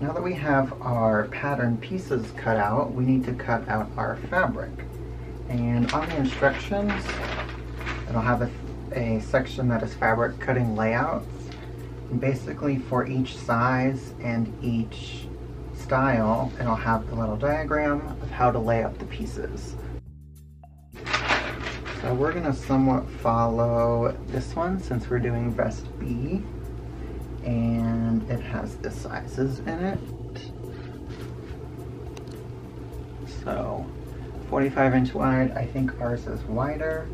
Now that we have our pattern pieces cut out, we need to cut out our fabric. And on the instructions, it'll have a section that is fabric cutting layouts. And basically for each size and each style, it'll have the little diagram of how to lay up the pieces. So we're going to somewhat follow this one since we're doing vest B, and it has the sizes in it. So 45 inch wide, I think ours is wider,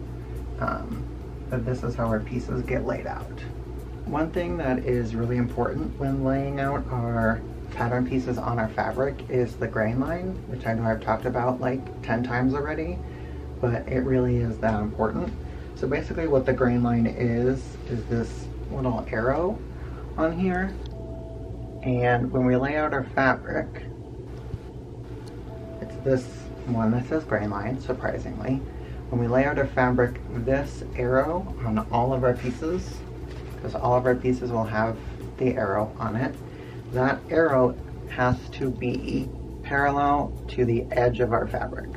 but this is how our pieces get laid out. One thing that is really important when laying out our pattern pieces on our fabric is the grain line, which I know I've talked about like 10 times already, but it really is that important. So basically what the grain line is this little arrow on here, and when we lay out our fabric, it's this one that says grain line, surprisingly. When we lay out our fabric, this arrow on all of our pieces, because all of our pieces will have the arrow on it, that arrow has to be parallel to the edge of our fabric.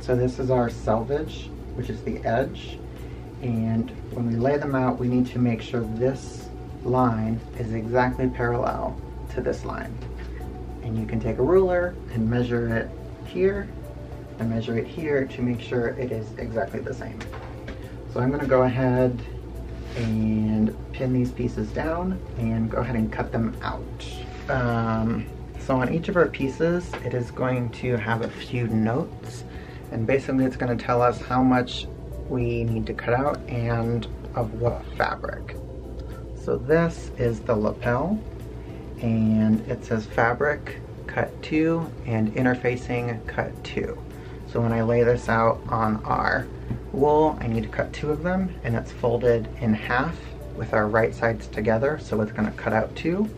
So this is our selvage, which is the edge, and when we lay them out, we need to make sure this line is exactly parallel to this line. And you can take a ruler and measure it here and measure it here to make sure it is exactly the same. So I'm going to go ahead and pin these pieces down and go ahead and cut them out. So on each of our pieces, it is going to have a few notes, and basically it's going to tell us how much we need to cut out and of what fabric. So this is the lapel, and it says fabric cut 2 and interfacing cut 2. So when I lay this out on our wool, I need to cut 2 of them, and it's folded in half with our right sides together, so it's going to cut out 2.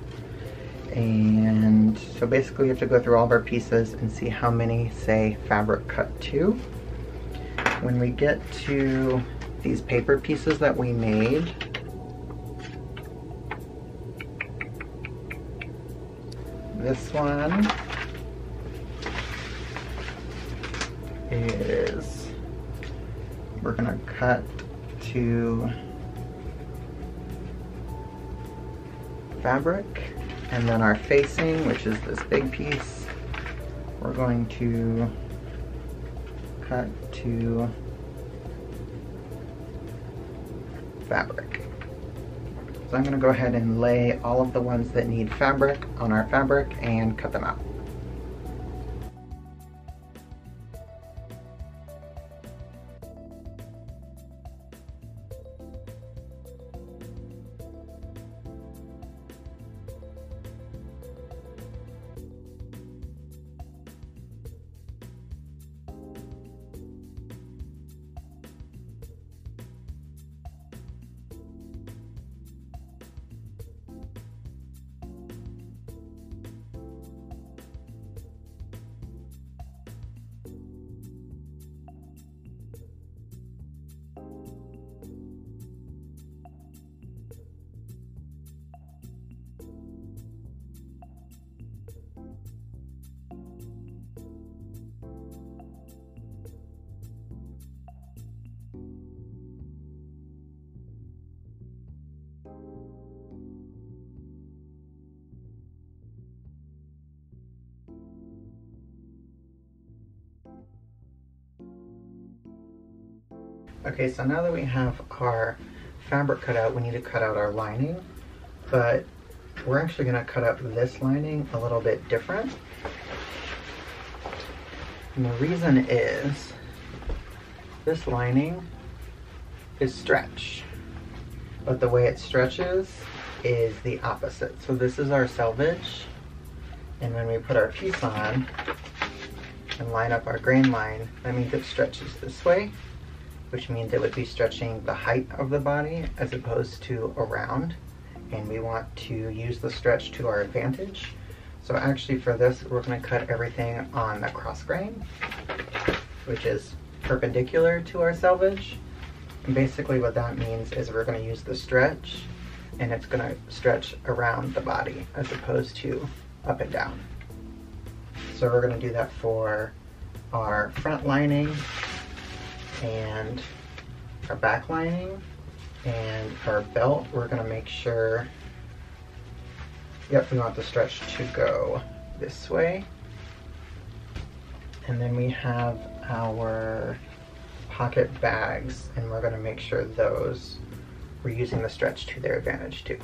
And so basically we have to go through all of our pieces and see how many say fabric cut 2. When we get to these paper pieces that we made, this one is, we're gonna cut to fabric, and then our facing, which is this big piece, we're going to cut to fabric. So I'm going to go ahead and lay all of the ones that need fabric on our fabric and cut them out. Okay, so now that we have our fabric cut out, we need to cut out our lining, but we're actually going to cut up this lining a little bit different. And the reason is this lining is stretch, but the way it stretches is the opposite. So this is our selvage, and when we put our piece on and line up our grain line, that means it stretches this way, which means it would be stretching the height of the body as opposed to around, and we want to use the stretch to our advantage. So actually for this, we're going to cut everything on the cross grain, which is perpendicular to our selvage, and basically what that means is we're going to use the stretch, and it's going to stretch around the body as opposed to up and down. So we're going to do that for our front lining and our back lining and our belt. We're going to make sure, yep, we want the stretch to go this way. And then we have our pocket bags, and we're going to make sure those, we're using the stretch to their advantage too.